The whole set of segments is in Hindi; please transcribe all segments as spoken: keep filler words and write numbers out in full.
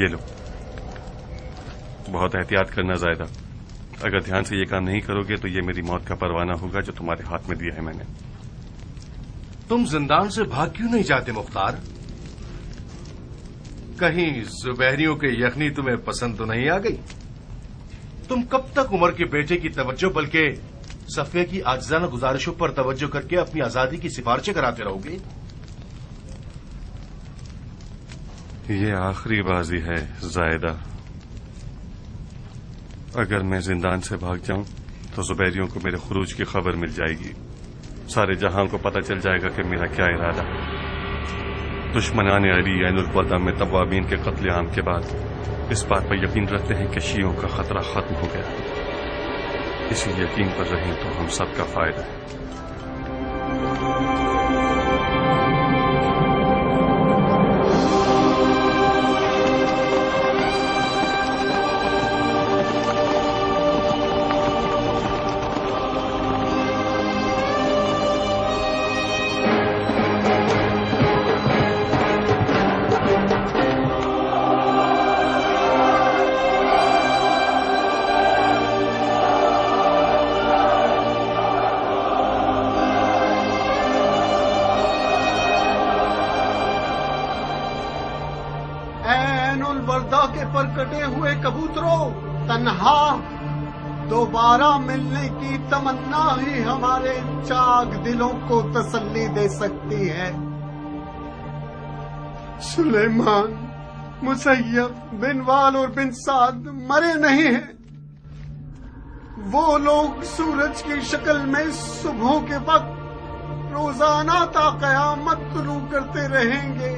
ये लो, बहुत एहतियात करना ज़ायदा, अगर ध्यान से ये काम नहीं करोगे तो ये मेरी मौत का परवाना होगा जो तुम्हारे हाथ में दिया है मैंने। तुम जिंदान से भाग क्यों नहीं जाते मुख्तार? कहीं जुबैरियों के यखनी तुम्हें पसंद तो नहीं आ गई? तुम कब तक उमर के बेटे की तवज्जो बल्कि सफिया की आजिज़ाना गुजारिशों पर तवज्जो करके अपनी आजादी की सिफारिशें कराते रहोगे? ये आखिरी बाजी है ज़ायदा, अगर मैं जिंदान से भाग जाऊं तो जुबैरियों को मेरे खुरूज की खबर मिल जाएगी, सारे जहां को पता चल जाएगा कि मेरा क्या इरादा। दुश्मनान अली ऐनुलवदा में तवामीन के कत्लेआम के बाद इस बात पर यकीन रखते हैं कि शियों का खतरा खत्म हो गया, इसी यकीन पर रहें तो हम सबका फायदा है। मिलने की तमन्ना ही हमारे चाक दिलों को तसल्ली दे सकती है। सुलेमान, मुसैयब, बिनवाल और बिन साद मरे नहीं हैं। वो लोग सूरज की शक्ल में सुबह के वक्त रोजाना ता कयामत तुलू करते रहेंगे।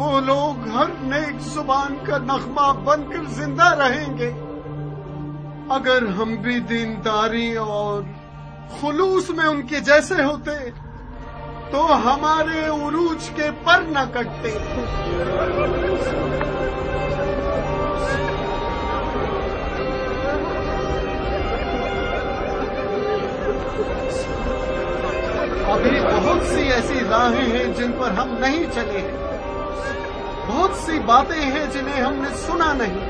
वो लोग हर नेक जुबान का नगमा बनकर जिंदा रहेंगे। अगर हम भी दीनदारी और खुलूस में उनके जैसे होते तो हमारे उरूज के पर न कटते। अभी बहुत सी ऐसी राहें हैं जिन पर हम नहीं चले हैं, बहुत सी बातें हैं जिन्हें हमने सुना नहीं,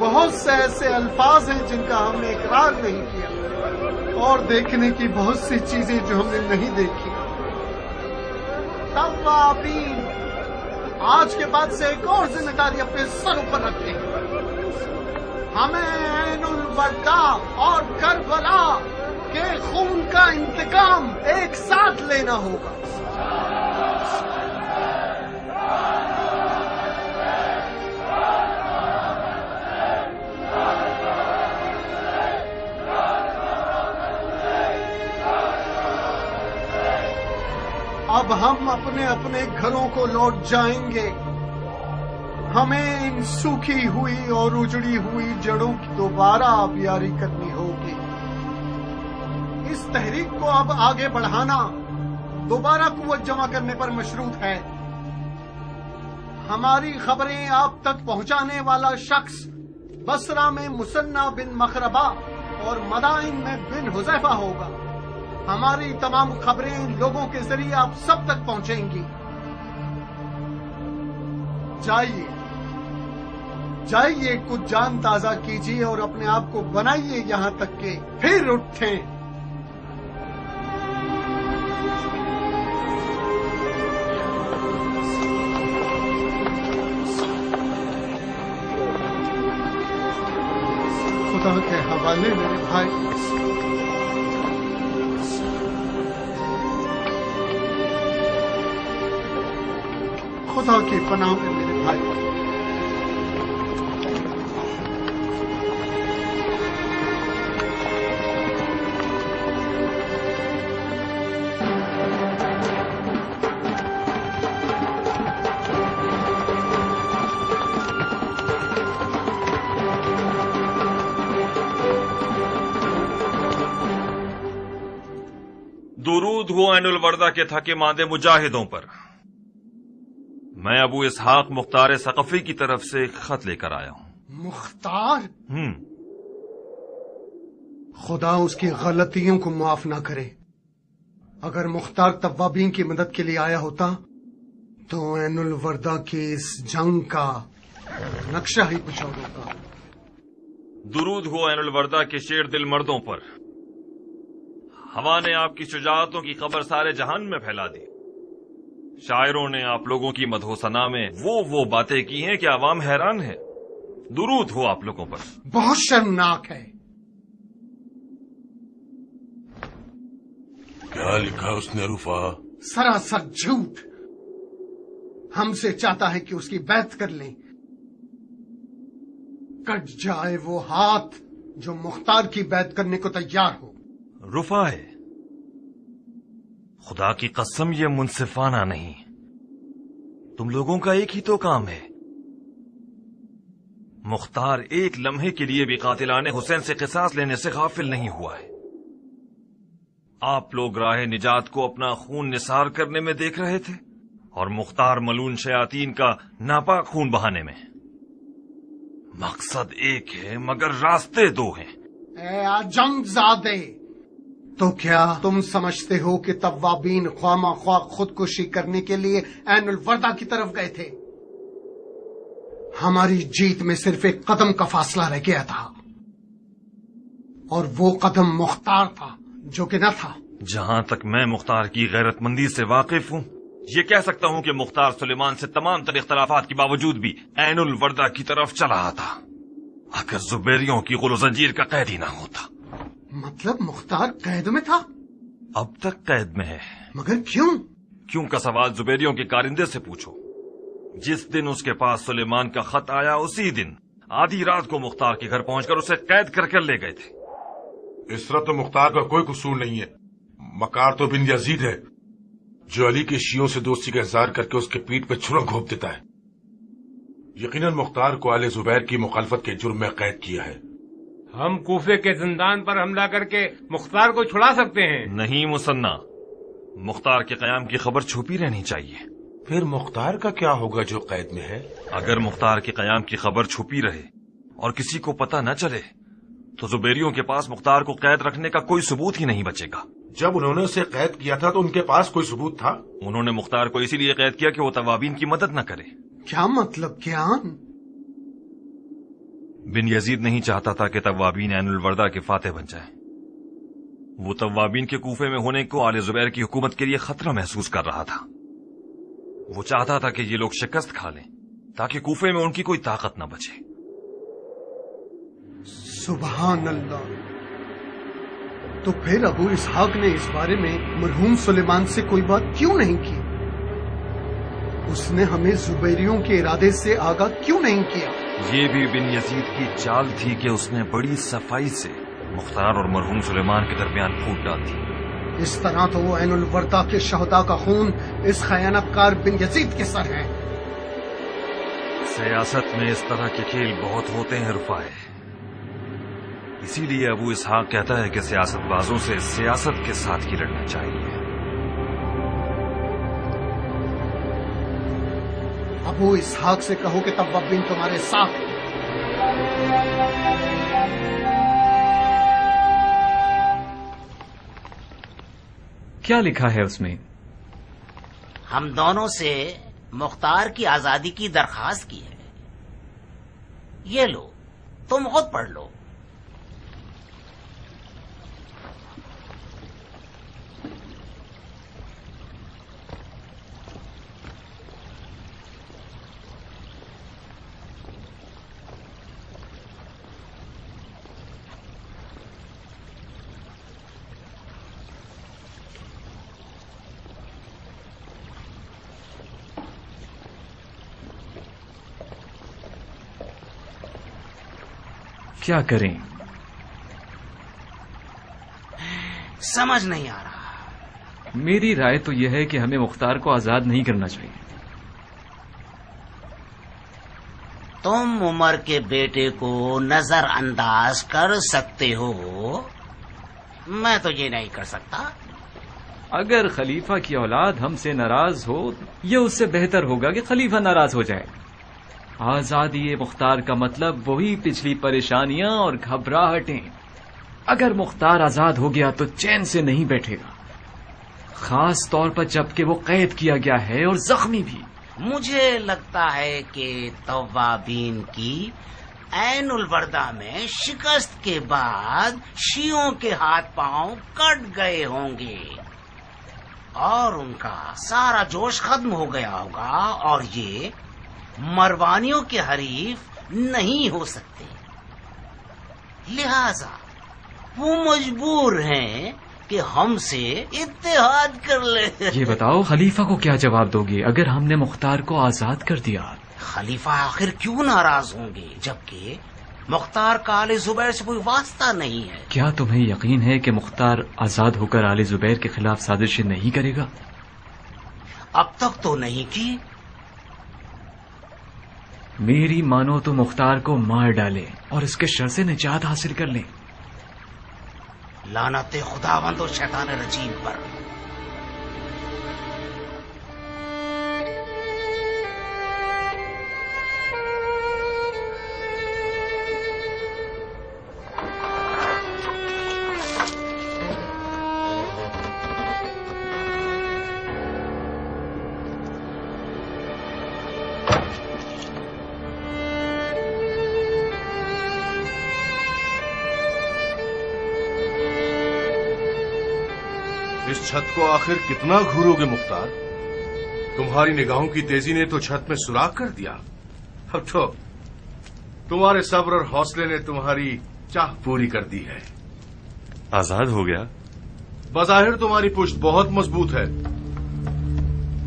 बहुत से ऐसे अल्फाज हैं जिनका हमने इकरार नहीं किया, और देखने की बहुत सी चीजें जो हमने नहीं देखी। तवाबीन आज के बाद से एक और जिम्मेदारी अपने सर पर रखते हैं, हमें ऐनुल वर्दा और करबला के खून का इंतकाम एक साथ लेना होगा। अब हम अपने अपने घरों को लौट जाएंगे, हमें इन सूखी हुई और उजड़ी हुई जड़ों की दोबारा आबियारी करनी होगी। इस तहरीक को अब आगे बढ़ाना दोबारा कुव्वत जमा करने पर मशरूत है। हमारी खबरें आप तक पहुंचाने वाला शख्स बसरा में मुसन्ना बिन मखरबा और मदाइन में बिन हुजैफा होगा। हमारी तमाम खबरें इन लोगों के जरिए आप सब तक पहुंचेंगी। जाइए जाइए, कुछ जान ताजा कीजिए और अपने आप को बनाइए यहां तक के फिर उठें। खुदा के हवाले मेरे भाई। खुदा की पनाह में मेरे भाई। दुरूद हो ऐनुल वर्दा के थके मांदे मुजाहिदों पर। मैं अबू इसहाक मुख्तार सकफी की तरफ से खत लेकर आया हूं। मुख्तार? हम्म। खुदा उसकी गलतियों को माफ ना करे। अगर मुख्तार तवाबीन की मदद के लिए आया होता तो ऐनुल वर्दा के इस जंग का नक्शा ही कुछ और होगा। दुरूद हो ऐनुल वर्दा के शेर दिल मर्दों पर। हवा ने आपकी शुजाअतों की खबर सारे जहान में फैला दी। शायरों ने आप लोगों की मदहोसना में वो वो बातें की हैं कि आवाम हैरान है। दुरूद हो आप लोगों पर। बहुत शर्मनाक है। क्या लिखा उसने रुफा? सरासर झूठ। हमसे चाहता है कि उसकी बैत कर लें। कट जाए वो हाथ जो मुख्तार की बैत करने को तैयार हो। रुफा है, खुदा की कसम ये मुनसिफाना नहीं। तुम लोगों का एक ही तो काम है। मुख्तार एक लम्हे के लिए भी कातिलाने हुसैन से किसास लेने से गाफिल नहीं हुआ है। आप लोग राह निजात को अपना खून निसार करने में देख रहे थे और मुख्तार मलून शयातीन का नापाक खून बहाने में। मकसद एक है मगर रास्ते दो हैं। ए आजमजादे, तो क्या तुम समझते हो कि तव्वाबीन ख्वामा ख्वा खुदकुशी करने के लिए ऐनुल वर्दा की तरफ गए थे? हमारी जीत में सिर्फ एक कदम का फासला रह गया था और वो कदम मुख्तार था जो कि न था। जहां तक मैं मुख्तार की गैरतमंदी से वाकिफ हूँ, ये कह सकता हूँ कि मुख्तार सुलेमान से तमाम तर इख्तलाफात के बावजूद भी ऐनुल वर्दा की तरफ चला आता, अगर जुबेरियों की गुल जंजीर का कैदी ना होता। मतलब मुख्तार कैद में था? अब तक कैद में है। मगर क्यों? क्यों का सवाल जुबेरियों के कारिंदे से पूछो। जिस दिन उसके पास सुलेमान का खत आया, उसी दिन आधी रात को मुख्तार के घर पहुँच कर उसे कैद करके ले गए थे। इसरत तो मुख्तार का कोई कसूर नहीं है। मकार तो बिन यजीद है जो अली के शियों से दोस्ती का इजहार करके उसके पीठ पर छुरा घोंप देता है। यकीनन मुख्तार को आले जुबैर की मुखालफत के जुर्म में कैद किया है। हम कूफे के जिंदान पर हमला करके मुख्तार को छुड़ा सकते हैं। नहीं मुसन्ना, मुख्तार के कयाम की खबर छुपी रहनी चाहिए। फिर मुख्तार का क्या होगा जो कैद में है? अगर मुख्तार के कयाम की खबर छुपी रहे और किसी को पता न चले तो जुबेरियों के पास मुख्तार को कैद रखने का कोई सबूत ही नहीं बचेगा। जब उन्होंने उसे कैद किया था तो उनके पास कोई सबूत था? उन्होंने मुख्तार को इसीलिए कैद किया कि वो तवाबीन की मदद न करे। क्या मतलब क्या? बिन यजीद नहीं चाहता था कि तवाबीन ऐनुल वर्दा के फाते बन जाए। वो तवाबीन के कूफे में होने को आले जुबैर की हुकूमत के लिए खतरा महसूस कर रहा था। वो चाहता था कि ये लोग शिकस्त खा लें ताकि कूफे में उनकी कोई ताकत न बचे। सुभान अल्लाह। तो फिर अबू इसहाक ने इस बारे में मरहूम सुलेमान से कोई बात क्यों नहीं की? उसने हमें जुबैरियों के इरादे से आगाह क्यों नहीं किया? ये भी बिन यजीद की चाल थी कि उसने बड़ी सफाई से मुख्तार और मरहूम सुलेमान के दरमियान फूट डाल दी। इस तरह तो वो ऐनुल वर्दा के शहदा का खून इस खयानतकार बिन यजीद के सर है। सियासत में इस तरह के खेल बहुत होते हैं रुफाए। इसीलिए अबू इसहाक कहता है कि सियासतबाजों से सियासत के साथ ही लड़ना चाहिए। अबू इसहाक से कहो कि तब्बबिन तुम्हारे साथ। क्या लिखा है उसमें? हम दोनों से मुख्तार की आजादी की दरखास्त की है। ये लो, तुम खुद पढ़ लो। क्या करें? समझ नहीं आ रहा। मेरी राय तो यह है कि हमें मुख्तार को आजाद नहीं करना चाहिए। तुम उमर के बेटे को नजरअंदाज कर सकते हो, मैं तो ये नहीं कर सकता। अगर खलीफा की औलाद हमसे नाराज हो, यह उससे बेहतर होगा कि खलीफा नाराज हो जाए। आज़ादी मुख्तार का मतलब वही पिछली परेशानियां और घबराहटें। अगर मुख्तार आज़ाद हो गया तो चैन से नहीं बैठेगा, खास तौर पर जबकि वो कैद किया गया है और जख्मी भी। मुझे लगता है कि तवाबीन की ऐनुल वर्दा में शिकस्त के बाद शियों के हाथ पांव कट गए होंगे और उनका सारा जोश खत्म हो गया होगा और ये मरवानियों के हरीफ नहीं हो सकते, लिहाजा वो मजबूर हैं कि हमसे इत्तेहाद कर ले। ये बताओ खलीफा को क्या जवाब दोगे अगर हमने मुख्तार को आजाद कर दिया? खलीफा आखिर क्यों नाराज होंगे जबकि मुख्तार का आले जुबैर से कोई वास्ता नहीं है। क्या तुम्हें यकीन है कि मुख्तार आजाद होकर आले जुबैर के खिलाफ साजिश नहीं करेगा? अब तक तो नहीं की। मेरी मानो तो मुख्तार को मार डाले और इसके शर से निजात हासिल कर ले। लानते खुदावंद और शैतान रजीम पर। इस छत को आखिर कितना घूरोगे मुख्तार? तुम्हारी निगाहों की तेजी ने तो छत में सुराख कर दिया। अब तो तुम्हारे सब्र और हौसले ने तुम्हारी चाह पूरी कर दी है। आजाद हो गया। बजाहिर तुम्हारी पुष्ट बहुत मजबूत है।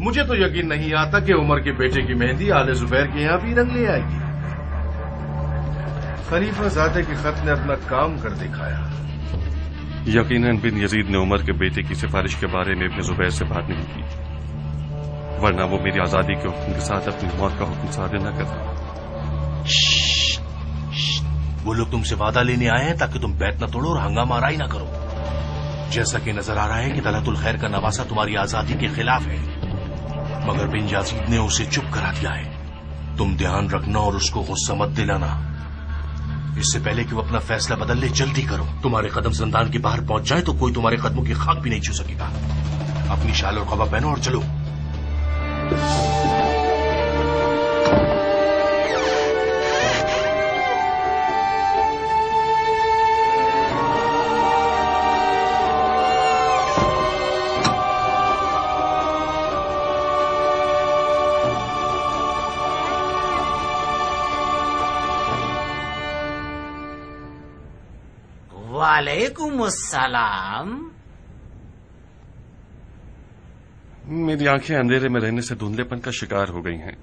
मुझे तो यकीन नहीं आता कि उमर के बेटे की मेहंदी आले जुबैर के यहाँ भी रंग ले आएगी। खलीफा ज़ादे के खत ने अपना काम कर दिखाया। यकीनन बिन यजीद ने उमर के बेटे की सिफारिश के बारे में अपने जुबैर से बात नहीं की, वरना वो मेरी आजादी के हुक्म के साथ अपनी मौत का हुक्म सादे न करता। वो लोग तुमसे वादा लेने आए हैं ताकि तुम बैत न तोड़ो और हंगामा आराई न करो। जैसा कि नजर आ रहा है कि तलातुल खैर का नवासा तुम्हारी आजादी के खिलाफ है, मगर बिन यजीद ने उसे चुप करा दिया है। तुम ध्यान रखना और उसको गुस्सा मत दिलाना। इससे पहले कि वो अपना फैसला बदल ले, जल्दी करो। तुम्हारे कदम जिंदान के बाहर पहुंच जाए तो कोई तुम्हारे कदमों की खाक भी नहीं छू सकेगा। अपनी शाल और खबा पहनो और चलो। वालेकुमुस्सलाम। मेरी आंखें अंधेरे में रहने से धुंधलेपन का शिकार हो गई हैं,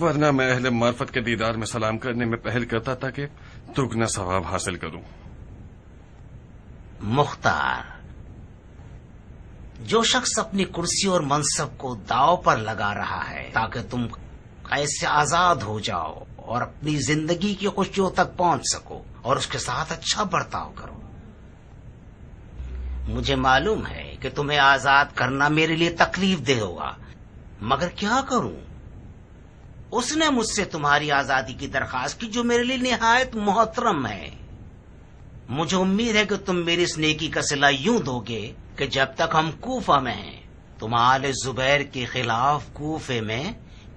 वरना मैं अहले मार्फत के दीदार में सलाम करने में पहल करता ताकि दुगना सवाब हासिल करूं। मुख्तार, जो शख्स अपनी कुर्सी और मनसब को दाव पर लगा रहा है ताकि तुम ऐसे आजाद हो जाओ और अपनी जिंदगी की खुशियों तक पहुंच सको और उसके साथ अच्छा बर्ताव करो। मुझे मालूम है कि तुम्हें आजाद करना मेरे लिए तकलीफ देह होगा, मगर क्या करूं। उसने मुझसे तुम्हारी आजादी की दरखास्त की जो मेरे लिए निहायत मोहतरम है। मुझे उम्मीद है कि तुम मेरी इस नेकी का सिला यूं दोगे कि जब तक हम कूफा में हैं तुम आले जुबैर के खिलाफ कूफे में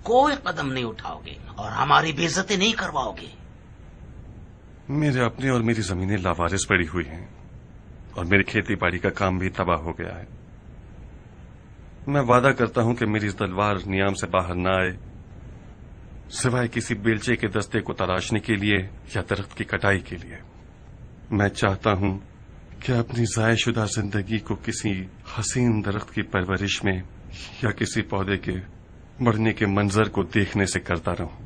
कोई कदम नहीं उठाओगे और हमारी बेइज्जती नहीं करवाओगे। मेरे अपने और मेरी जमीनें लावारिस पड़ी हुई हैं और मेरी खेती बाड़ी का काम भी तबाह हो गया है। मैं वादा करता हूं कि मेरी तलवार नियाम से बाहर ना आए, सिवाय किसी बेलचे के दस्ते को तराशने के लिए या दरख्त की कटाई के लिए। मैं चाहता हूं कि अपनी जायशुदा जिंदगी को किसी हसीन दरख्त की परवरिश में या किसी पौधे के बढ़ने के मंजर को देखने से करता रहूं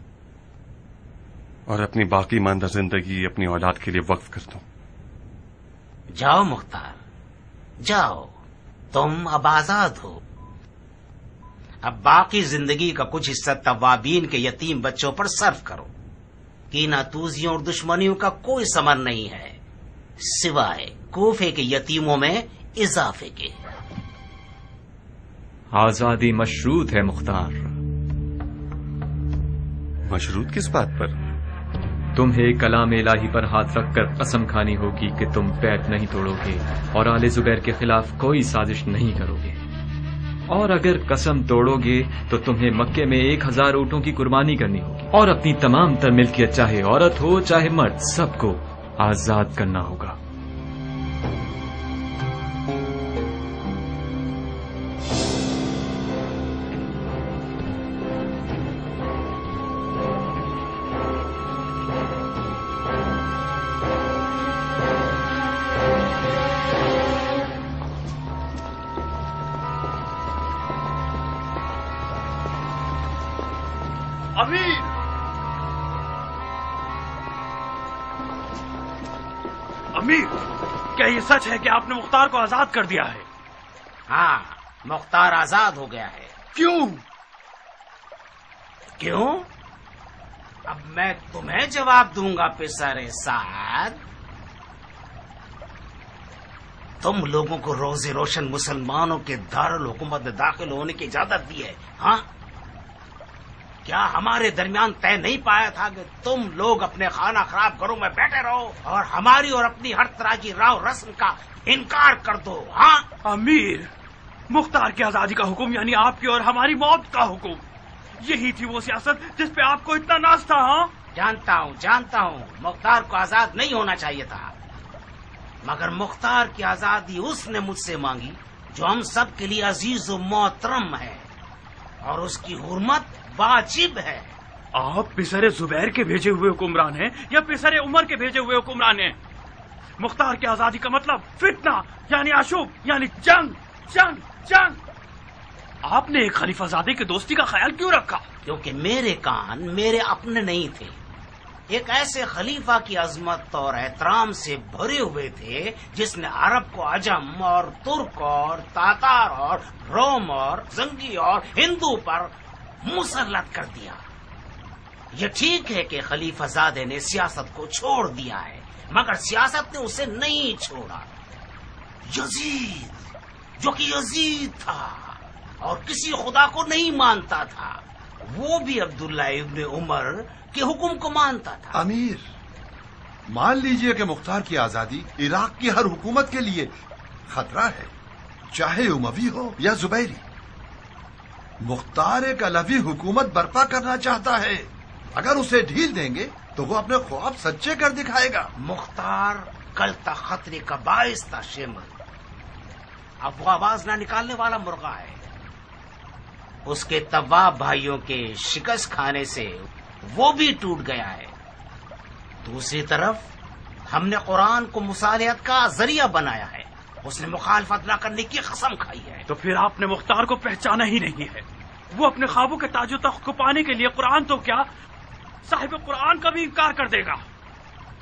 और अपनी बाकी मानदा जिंदगी अपनी औलाद के लिए वक्फ कर दूं। जाओ मुख्तार, जाओ, तुम अब आजाद हो। अब बाकी जिंदगी का कुछ हिस्सा तवाबीन के यतीम बच्चों पर सर्फ करो। कीनातूजियों और दुश्मनियों का कोई समर नहीं है सिवाय कोफे के यतीमों में इजाफे के। आजादी मशरूत है मुख्तार। मशरूत किस बात पर? तुम्हें कलाम इलाही पर हाथ रखकर कसम खानी होगी कि तुम बैत नहीं तोड़ोगे और आले जुबैर के खिलाफ कोई साजिश नहीं करोगे। और अगर कसम तोड़ोगे तो तुम्हें मक्के में एक हजार ऊँटों की कुर्बानी करनी होगी और अपनी तमाम तर मिल्कियत, चाहे औरत हो चाहे मर्द, सबको आजाद करना होगा। सच है कि आपने मुख्तार को आजाद कर दिया है? हाँ, मुख्तार आजाद हो गया है। क्यों? क्यों? अब मैं तुम्हें जवाब दूंगा पिसरे साद। तुम लोगों को रोजे रोशन मुसलमानों के दारुल हुकूमत में दाखिल होने की इजाजत दी है। हाँ, क्या हमारे दरमियान तय नहीं पाया था कि तुम लोग अपने खाना खराब घरों में बैठे रहो और हमारी और अपनी हर तरह की राव रस्म का इनकार कर दो? हाँ अमीर, मुख्तार की आजादी का हुक्म यानी आपकी और हमारी मौत का हुक्म, यही थी वो सियासत जिस पे आपको इतना नाज था। हाँ जानता हूँ जानता हूँ, मुख्तार को आजाद नहीं होना चाहिए था, मगर मुख्तार की आजादी उसने मुझसे मांगी जो हम सब के लिए अजीज व मोहतरम है और उसकी हुर्मत वाजिब है। आप पिसरे जुबैर के भेजे हुए हुक्मरान हैं या पिसरे उमर के भेजे हुए हुक्मरान हैं? मुख्तार की आजादी का मतलब फितना यानी आशुब यानी जंग जंग जंग। आपने एक खलीफाजादे की दोस्ती का ख्याल क्यों रखा? क्योंकि मेरे कान मेरे अपने नहीं थे, एक ऐसे खलीफा की अजमत और एहतराम से भरे हुए थे जिसने अरब को अजम और तुर्क और तातार और रोम और जंगी और हिंदू पर मुसलत कर दिया। ये ठीक है कि खलीफाजादे ने सियासत को छोड़ दिया है, मगर सियासत ने उसे नहीं छोड़ा। यजीद जो कि यजीद था और किसी खुदा को नहीं मानता था, वो भी अब्दुल्ला इब्न उमर के हुक्म को मानता था। अमीर, मान लीजिए कि मुख्तार की आजादी इराक की हर हुकूमत के लिए खतरा है, चाहे उमवी हो या जुबैरी। मुख्तार एक अलवी हुकूमत बर्पा करना चाहता है, अगर उसे ढील देंगे तो वो अपने ख्वाब सच्चे कर दिखाएगा। मुख्तार कल तक खतरे का बायस था शेमर, अब वो आवाज न निकालने वाला मुर्गा है। उसके तवाब भाइयों के शिकस्त खाने से वो भी टूट गया है। दूसरी तरफ हमने कुरान को मुसालिहत का जरिया बनाया है, उसने मुखालफत न करने की कसम खाई है। तो फिर आपने मुख्तार को पहचाना ही नहीं है। वो अपने ख्वाबों के ताजो तख्त को पाने के लिए कुरान तो क्या साहिब कुरान का भी इनकार कर देगा।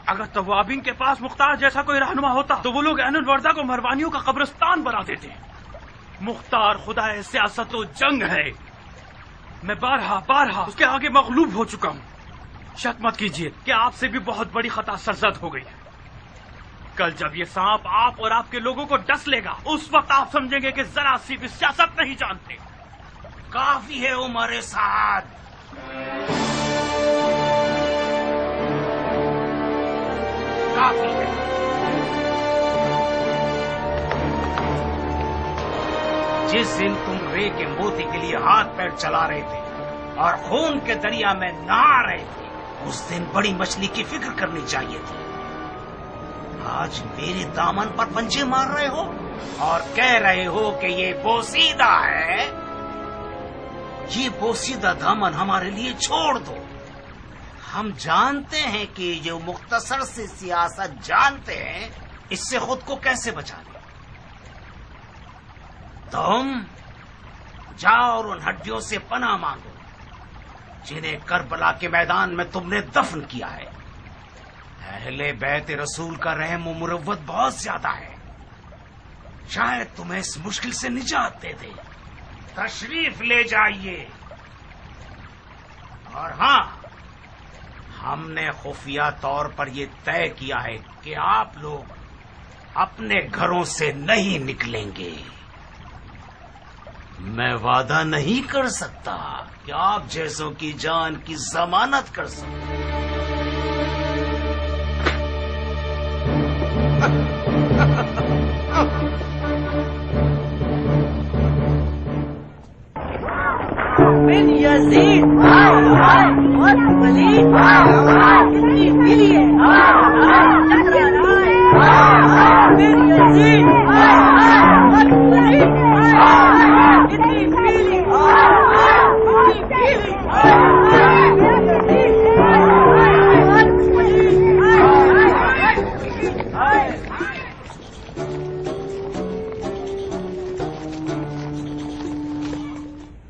अगर तवाबीन के पास मुख्तार जैसा कोई रहनुमा होता तो वो लोग ऐनुल वर्दा को मरवानियों का कब्रिस्तान बना देते। मुख्तार खुदा सियासत व जंग है। मैं बारहा बारहा उसके आगे मगलूब हो चुका हूँ। शक मत कीजिए कि आपसे भी बहुत बड़ी खता सरजद हो गई है। कल जब ये सांप आप और आपके लोगों को डस लेगा, उस वक्त आप समझेंगे कि जरा सी भी सियासत नहीं जानते। काफी है उमर साद। काफी है। जिस दिन तुम रे के मोती के लिए हाथ पैर चला रहे थे और खून के दरिया में नहा रहे थे, उस दिन बड़ी मछली की फिक्र करनी चाहिए थी। आज मेरे दामन पर पंजे मार रहे हो और कह रहे हो कि ये बोसीदा है। ये बोसीदा दामन हमारे लिए छोड़ दो। हम जानते हैं कि ये मुख्तसर से सियासत जानते हैं, इससे खुद को कैसे बचा लें। तुम जाओ और उन हड्डियों से पनाह मांगो जिन्हें करबला के मैदान में तुमने दफन किया है। अहले बैत रसूल का रहम व मुरव्वत बहुत ज्यादा है, शायद तुम्हें इस मुश्किल से निजात दे दे। तशरीफ ले जाइए। और हाँ, हमने खुफिया तौर पर यह तय किया है कि आप लोग अपने घरों से नहीं निकलेंगे। मैं वादा नहीं कर सकता कि आप जैसों की जान की जमानत कर सकूं। बिन यजीद और वलीद कितनी मिली है बिन यजीद और वलीद कितनी मिली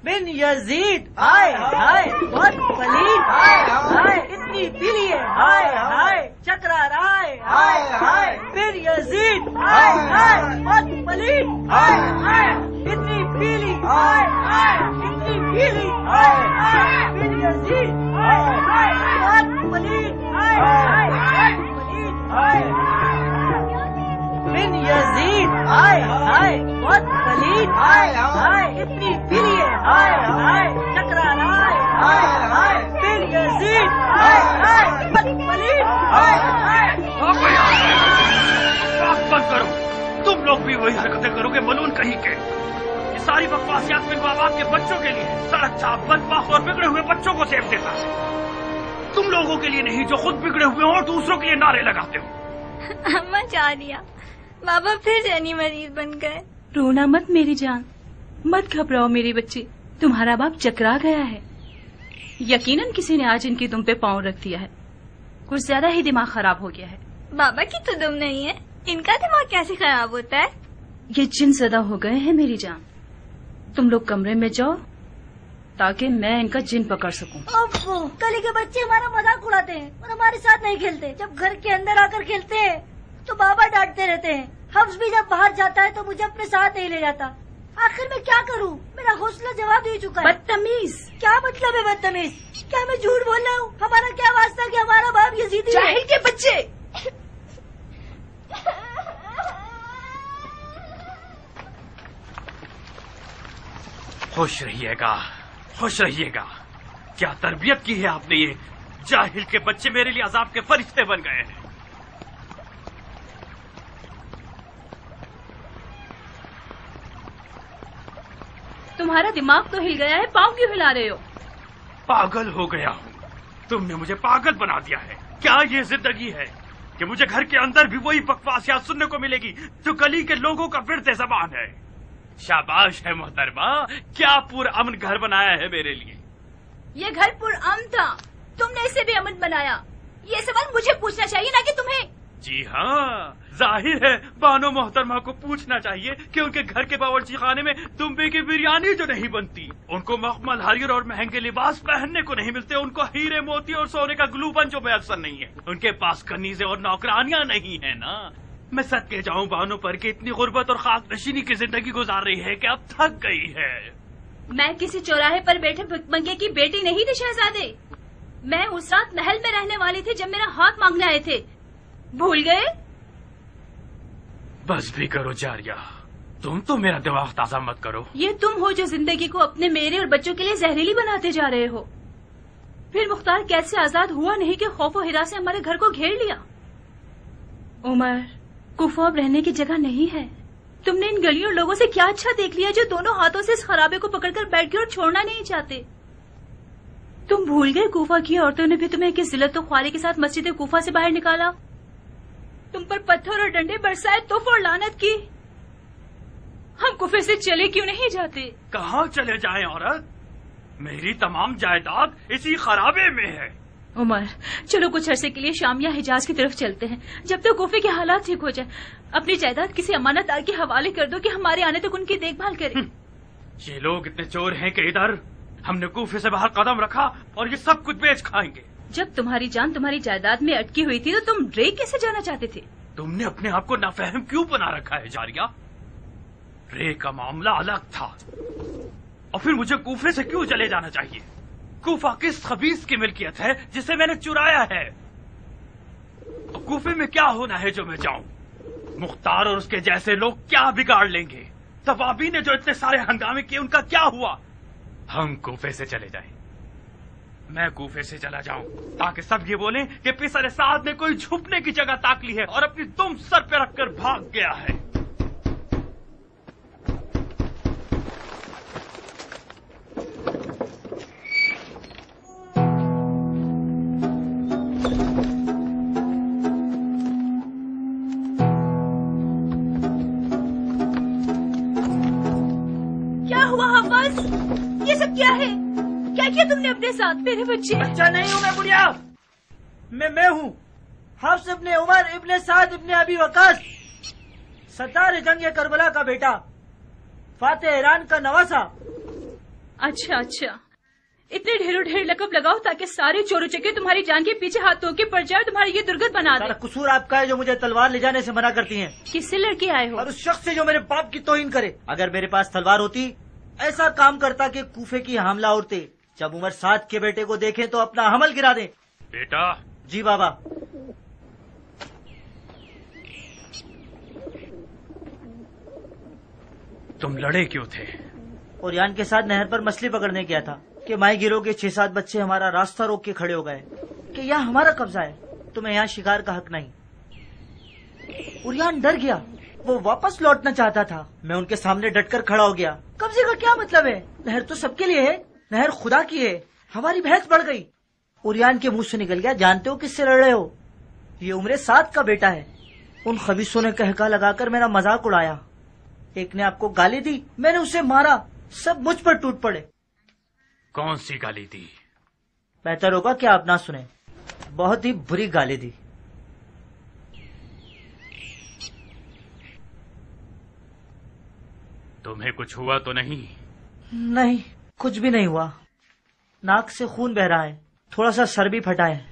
बिन यजीद हाय हाय बहुत वलीद हाय इतनी बिली है हाय हाय चकरा राय हाय हाय बिन यजीद हाय हाय बहुत वलीद हाय हाय इतनी बिली हाय हाय इतनी बिली हाय हाय बिन यजीद हाय हाय बहुत वलीद हाय हाय बहुत वलीद हाय बिन यजीद हाय हाय बहुत वलीद हाय हाय इतनी बिली है हाय हाय चकरा राय हाय हाय बिन यजीद हाय हाय बदवलीद हाय हाय बंद करो। तुम लोग भी वही हरकतें करोगे मलून कहीं के। ये सारी बकवासियात मेरे माँ बाप के बच्चों के लिए है। सड़क चाप बदमाश और बिगड़े हुए बच्चों को सेब देता है। तुम लोगों के लिए नहीं जो खुद बिगड़े हुए हो और दूसरों के लिए नारे लगाते हो। अम्मा जानिया बाबा फिर जानी मरीज बन गए। रोना मत मेरी जान, मत घबराओ मेरे बच्चे। तुम्हारा बाप चकरा गया है। यकीनन किसी ने आज इनके तुम पे पाँव रख दिया है। कुछ ज्यादा ही दिमाग खराब हो गया है। बाबा की तो दम नहीं है, इनका दिमाग कैसे खराब होता है। ये जिन सदा हो गए हैं मेरी जान। तुम लोग कमरे में जाओ ताकि मैं इनका जिन पकड़ सकूं। अब्बू, गली के बच्चे हमारा मजाक उड़ाते हैं और हमारे साथ नहीं खेलते। जब घर के अंदर आकर खेलते हैं तो बाबा डांटते रहते हैं। हफ्स भी जब बाहर जाता है तो मुझे अपने साथ नहीं ले जाता। आखिर मैं क्या करूं? मेरा हौसला जवाब दे चुका है। बदतमीज? क्या मतलब है बदतमीज? क्या मैं झूठ बोल रहा हूँ? हमारा क्या वास्ता कि हमारा बाप यजीदी है? जाहिल के बच्चे। खुश रहिएगा, खुश रहिएगा। क्या तरबियत की है आपने। ये जाहिल के बच्चे मेरे लिए अजाब के फरिश्ते बन गए हैं। तुम्हारा दिमाग तो हिल गया है, पाँव क्यों हिला रहे हो? पागल हो गया हूँ। तुमने मुझे पागल बना दिया है। क्या ये जिंदगी है कि मुझे घर के अंदर भी वही बकवासियात सुनने को मिलेगी जो गली के लोगों का फिरते ज़बान है। शाबाश है मोहतरमा, क्या पुरअमन घर बनाया है मेरे लिए। ये घर पुरअमन था, तुमने इसे भी अमन बनाया। ये सवाल मुझे पूछना चाहिए न कि तुम्हें। जी हाँ, जाहिर है बानो मोहतरमा को पूछना चाहिए कि उनके घर के बावर्ची खाने में दुम्बे की बिरयानी जो नहीं बनती, उनको मखमल हरियर और महंगे लिबास पहनने को नहीं मिलते, उनको हीरे मोती और सोने का ग्लूबन जो बेअसर नहीं है, उनके पास कनीजे और नौकरानियाँ नहीं है ना। मैं सच के जाऊँ बानो पर कि इतनी गुर्बत और खाक नशीनी की जिंदगी गुजार रही है कि अब थक गई है। मैं किसी चौराहे पर बैठे भिकमंगे की बेटी नहीं थी शहजादे। मैं उस रात महल में रहने वाली थी जब मेरा हाथ मांगने आए थे। भूल गए? बस भी करो जारिया, तुम तो मेरा दिमाग ताज़ा मत करो। ये तुम हो जो जिंदगी को अपने, मेरे और बच्चों के लिए जहरीली बनाते जा रहे हो। फिर मुख्तार कैद से आजाद हुआ नहीं कि खौफ और हिरा से हमारे घर को घेर लिया। उमर, कुफा अब रहने की जगह नहीं है। तुमने इन गलियों और लोगों से क्या अच्छा देख लिया जो दोनों हाथों से इस खराबे को पकड़कर बैठ गए और छोड़ना नहीं चाहते। तुम भूल गए कुफा की औरतों ने भी तुम्हें किस जिल्लत ख्वारी के साथ मस्जिद कुफा से बाहर निकाला। तुम पर पत्थर और डंडे बरसाए, तोहफा और लानत की। हम कुफे से चले क्यों नहीं जाते? कहाँ चले जाएं औरत, मेरी तमाम जायदाद इसी खराबे में है। उमर, चलो कुछ अरसे के लिए शाम या हिजाज की तरफ चलते हैं जब तक तो कुफे के हालात ठीक हो जाए। अपनी जायदाद किसी अमानतदार के हवाले कर दो कि हमारे आने तक उनकी देखभाल करें। ये लोग इतने चोर हैं कि इधर हमने कुफे से बाहर कदम रखा और ये सब कुछ बेच खाएंगे। जब तुम्हारी जान तुम्हारी जायदाद में अटकी हुई थी तो तुम ड्रे कैसे जाना चाहते थे? तुमने अपने आप को नाफहम क्यों बना रखा है जारिया? रे का मामला अलग था और फिर मुझे कूफे से क्यों चले जाना चाहिए? कूफा किस खबीस की मिल्कियत है जिसे मैंने चुराया है? और कूफे में क्या होना है जो मैं जाऊँ? मुख्तार और उसके जैसे लोग क्या बिगाड़ लेंगे? तवाबी ने जो इतने सारे हंगामे किए उनका क्या हुआ? हम कूफे से चले जाए, मैं कूफे से चला जाऊं ताकि सब ये बोलें कि पिसरे साद ने कोई छुपने की जगह ताक ली है और अपनी दुम सर पे रखकर भाग गया है। ये सब क्या है? क्या किया तुमने अपने साथ? मेरे बच्चे। बच्चा नहीं हूँ मैं बुढ़िया, मैं मैं हूँ हाफ्स इब्ने उमर इब्ने साद इब्ने अबी वकास, सतार जंग करबला का बेटा, फातेह ईरान का नवासा। अच्छा अच्छा, इतने ढेरों ढेर लकब लगाओ ताकि सारे चोरों चके तुम्हारी जान के पीछे हाथ धोके पड़ जाए, तुम्हारी ये दुर्गत बना दे। कसूर आपका है जो मुझे तलवार ले जाने से मना करती हैं। किससे लड़के आए हो? और उस शख्स से जो मेरे बाप की तोहीन करे। अगर मेरे पास तलवार होती ऐसा काम करता कि कूफे की हमला उड़ते। जब उमर साद के बेटे को देखे तो अपना हमल गिरा दे। बेटा। जी बाबा। तुम लड़े क्यों थे? और यान के साथ नहर पर मछली पकड़ने गया था कि माई गिरोह के छह सात बच्चे हमारा रास्ता रोक के खड़े हो गए कि यहाँ हमारा कब्जा है, तुम्हें यहाँ शिकार का हक नहीं। उरियान डर गया, वो वापस लौटना चाहता था। मैं उनके सामने डटकर खड़ा हो गया। कब्जे का क्या मतलब है? नहर तो सबके लिए है, नहर खुदा की है। हमारी बहस बढ़ गई। उरियान के मुंह से निकल गया, जानते हो किससे लड़ रहे हो? ये उम्र सात का बेटा है। उन खबीसों ने कहका लगाकर मेरा मजाक उड़ाया। एक ने आपको गाली दी, मैंने उसे मारा, सब मुझ पर टूट पड़े। कौन सी गाली दी? बेहतर होगा कि आप ना सुने। बहुत ही बुरी गाली दी। तुम्हें कुछ हुआ तो नहीं? नहीं, कुछ भी नहीं हुआ। नाक से खून बह रहा है, थोड़ा सा सर भी फटा है।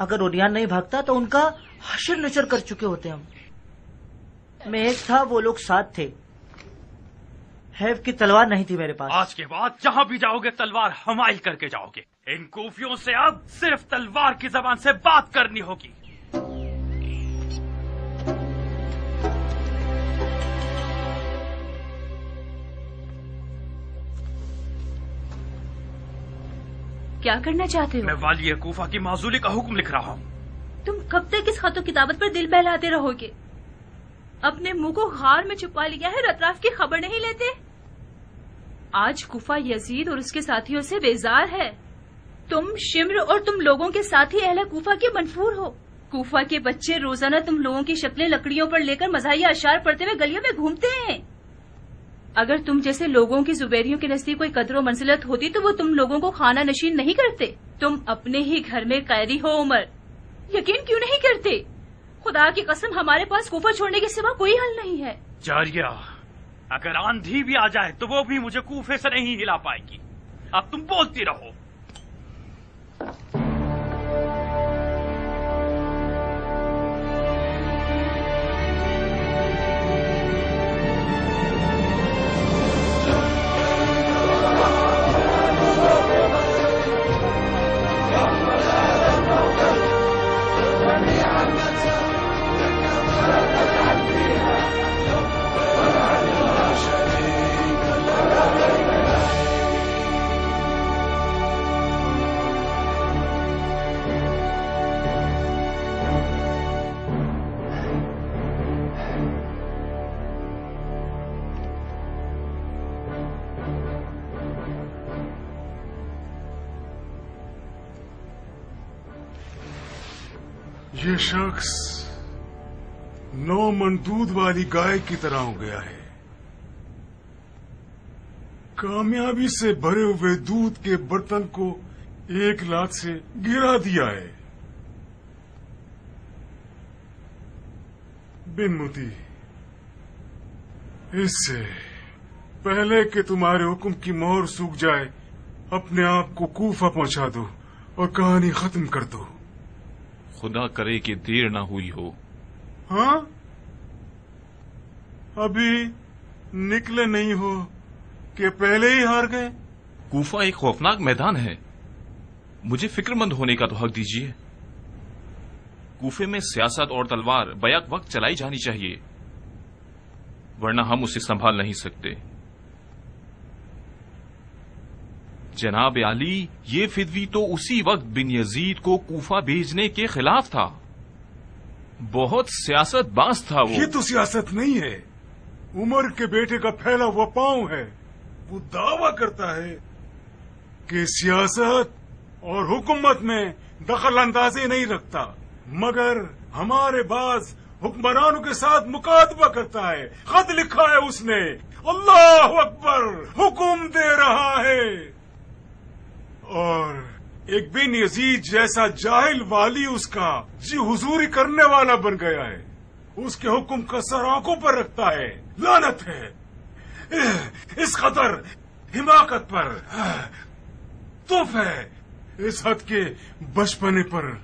अगर उरियान नहीं भागता तो उनका हशर नशर कर चुके होते हम। मैं एक था, वो लोग साथ थे। हैव की तलवार नहीं थी मेरे पास। आज के बाद जहाँ भी जाओगे तलवार हमारी करके जाओगे। इन कूफियों से अब सिर्फ तलवार की जबान से बात करनी होगी। क्या करना चाहते हो? मैं वाली कूफा की माजूली का हुक्म लिख रहा हूँ। तुम कब तक इस खतों किताबत पर दिल बहलाते रहोगे? अपने मुंह को खार में छुपा लिया है और अतराफ की खबर नहीं लेते। आज कुफा यजीद और उसके साथियों से बेजार है। तुम शिम्र और तुम लोगों के साथी अहले कुफा के मनफूर हो। कुफा के बच्चे रोजाना तुम लोगों की शक्लें लकड़ियों पर लेकर मज़ाहिया अशार पढ़ते हुए गलियों में घूमते हैं। अगर तुम जैसे लोगों की जुबैरियों के नजदीक कोई कदर व मंजिलत होती तो वो तुम लोगों को खाना नशीन नहीं करते। तुम अपने ही घर में कैदी हो उमर। यकीन क्यों नहीं करते? खुदा की कसम, हमारे पास कूफा छोड़ने के सिवा कोई हल नहीं है। जारिया, अगर आंधी भी आ जाए तो वो भी मुझे कूफे से नहीं हिला पाएगी। अब तुम बोलती रहो। ये शख्स नौ मन दूध वाली गाय की तरह हो गया है। कामयाबी से भरे हुए दूध के बर्तन को एक लात से गिरा दिया है। बिन मोती, इससे पहले कि तुम्हारे हुक्म की मोहर सूख जाए अपने आप को कूफा पहुंचा दो और कहानी खत्म कर दो। खुदा करे कि देर ना हुई हो। हाँ, अभी निकले नहीं हो कि पहले ही हार गए। कूफा एक खौफनाक मैदान है, मुझे फिक्रमंद होने का तो हक दीजिए। कूफे में सियासत और तलवार बैक वक्त चलाई जानी चाहिए, वरना हम उसे संभाल नहीं सकते। जनाब अली, ये फिदवी तो उसी वक्त बिन यजीद को कूफा भेजने के खिलाफ था। बहुत सियासत बाज था वो। ये तो सियासत नहीं है, उमर के बेटे का फैला हुआ पांव है। वो दावा करता है कि सियासत और हुकूमत में दखल अंदाजी नहीं रखता, मगर हमारे बाज हुक्मरानों के साथ मुकादमा करता है। खत लिखा है उसने। अल्लाह अकबर! हुकूमत और एक बिन यजीद जैसा जाहिल वाली उसका जी हुजूरी करने वाला बन गया है, उसके हुक्म का सर आंखों पर रखता है। लानत है इस कदर हिमाकत पर, तोफ है इस हद के बचपने पर।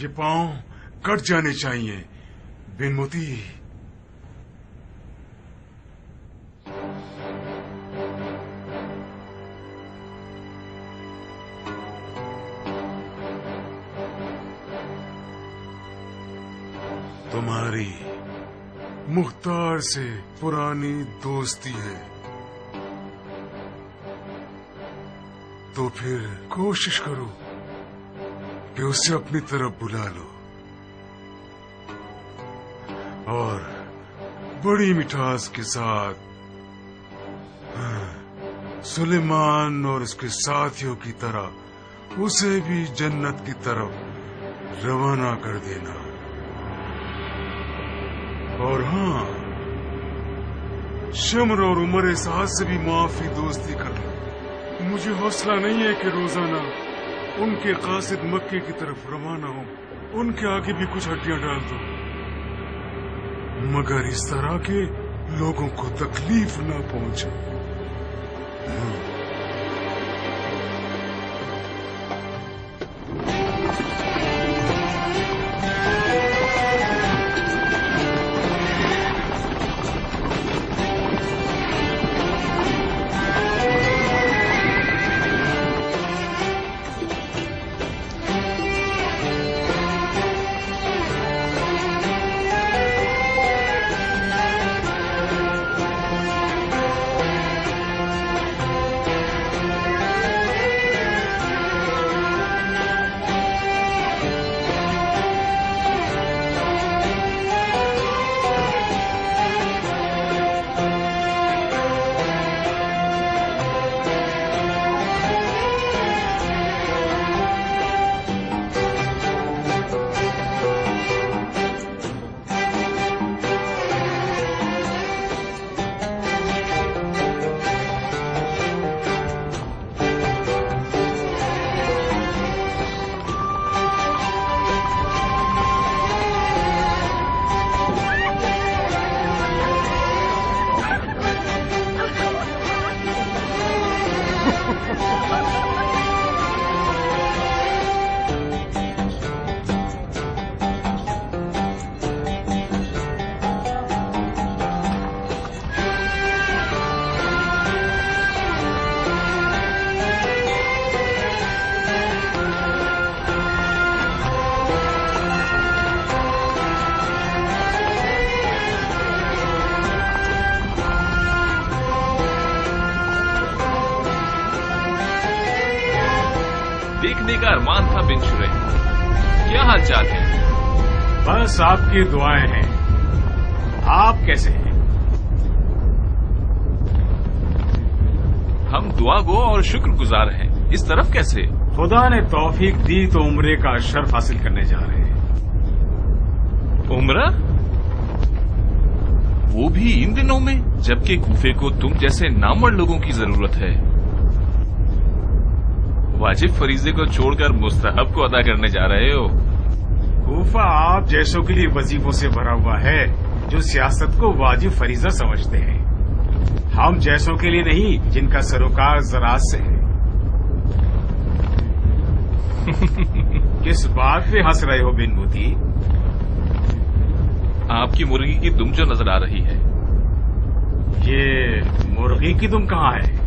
ये पांव कट जाने चाहिए बिन मोती। तुम्हारी मुख्तार से पुरानी दोस्ती है, तो फिर कोशिश करो कि उसे अपनी तरफ बुला लो और बड़ी मिठास के साथ सुलेमान और उसके साथियों की तरह उसे भी जन्नत की तरफ रवाना कर देना। और हाँ, शम्र और उमर साहब से भी माफी दोस्ती कर लो। मुझे हौसला नहीं है कि रोजाना उनके कासिद मक्के की तरफ रवाना हो। उनके आगे भी कुछ हड्डियां डाल दो, मगर इस तरह के लोगों को तकलीफ ना पहुंचे। देखने का अरमान था बिन शुरे, क्या हाल चाल है? बस आपकी दुआएं हैं। आप कैसे हैं? हम दुआगो और शुक्रगुजार हैं। इस तरफ कैसे? खुदा ने तौफीक दी तो उम्रे का शर्फ हासिल करने जा रहे हैं। उम्रा? वो भी इन दिनों में, जबकि कूफे को तुम जैसे नामवर लोगों की जरूरत है। वाजिब फरीजे को छोड़कर मुस्तहब को अदा करने जा रहे हो। कूफा आप जैसों के लिए वजीफों से भरा हुआ है जो सियासत को वाजिब फरीजा समझते हैं, हम जैसों के लिए नहीं जिनका सरोकार ज़राअत से है। किस बात पे हंस रहे हो बिन मोती? आपकी मुर्गी की दुम जो नजर आ रही है। ये मुर्गी की दुम कहाँ है?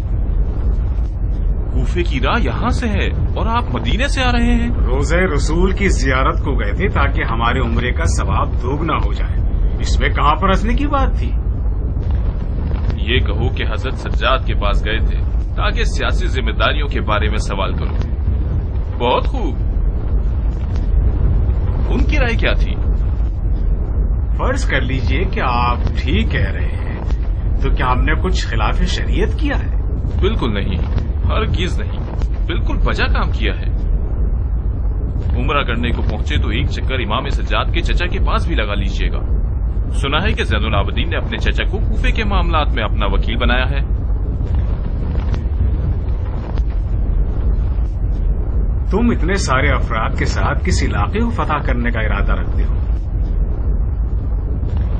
कूफे की राह यहाँ से है और आप मदीने से आ रहे हैं। रोज़े रसूल की जियारत को गए थे ताकि हमारे उम्रे का सवाब दोगुना हो जाए, इसमें कहाँ पर हंसने की बात थी? ये कहो कि हजरत सज्जाद के पास गए थे ताकि सियासी जिम्मेदारियों के बारे में सवाल करो। बहुत खूब, उनकी राय क्या थी? फर्ज कर लीजिए कि आप ठीक कह रहे हैं, तो क्या हमने कुछ खिलाफ शरीयत किया है? बिल्कुल नहीं, हरगिज़ नहीं, बिल्कुल बजा काम किया है। उमरा करने को पहुंचे तो एक चक्कर इमाम सज्जाद के चचा के पास भी लगा लीजिएगा। सुना है कि ज़ैनुल आबदीन ने अपने चचा को कूफे के मामलात में अपना वकील बनाया है। तुम इतने सारे अफराद के साथ किस इलाके को फतह करने का इरादा रखते हो?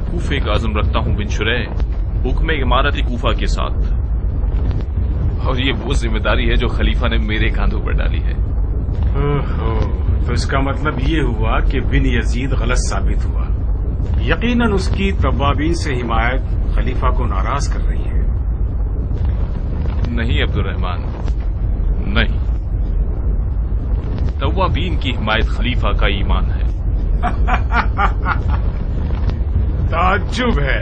कूफे का आजम रखता हूँ बिन शुरै, हुक्म इमारत कूफा के साथ, और ये वो जिम्मेदारी है जो खलीफा ने मेरे कांधों पर डाली है। ओहो, तो इसका मतलब ये हुआ कि बिन यजीद गलत साबित हुआ। यकीनन उसकी तवाबीन से हिमायत खलीफा को नाराज कर रही है। नहीं अब्दुर्रहमान, नहीं, तवाबीन की हिमायत खलीफा का ईमान है। ताज्जुब है,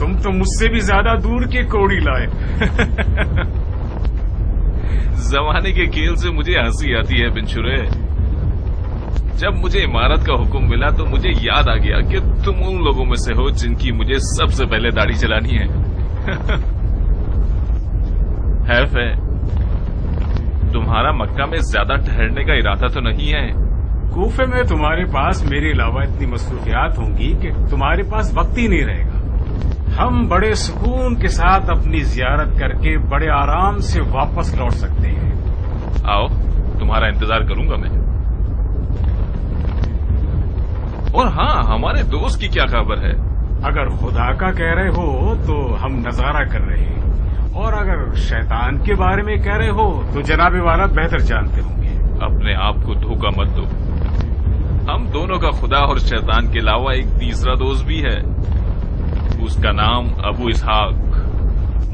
तुम तो मुझसे भी ज्यादा दूर के कोड़ी लाए। जमाने के खेल से मुझे हंसी आती है बिन शुरै। जब मुझे इमारत का हुक्म मिला तो मुझे याद आ गया कि तुम उन लोगों में से हो जिनकी मुझे सबसे पहले दाढ़ी चलानी है। हैफ है, तुम्हारा मक्का में ज्यादा ठहरने का इरादा तो नहीं है? कूफे में तुम्हारे पास मेरे अलावा इतनी मसरूफियात होंगी कि तुम्हारे पास वक्त ही नहीं रहेगा। हम बड़े सुकून के साथ अपनी जियारत करके बड़े आराम से वापस लौट सकते हैं। आओ, तुम्हारा इंतजार करूंगा मैं। और हाँ, हमारे दोस्त की क्या खबर है? अगर खुदा का कह रहे हो तो हम नजारा कर रहे हैं, और अगर शैतान के बारे में कह रहे हो तो जनाबे वाला बेहतर जानते होंगे। अपने आप को धोखा मत दो, हम दोनों का खुदा और शैतान के अलावा एक तीसरा दोस्त भी है, उसका नाम अबू इसहाक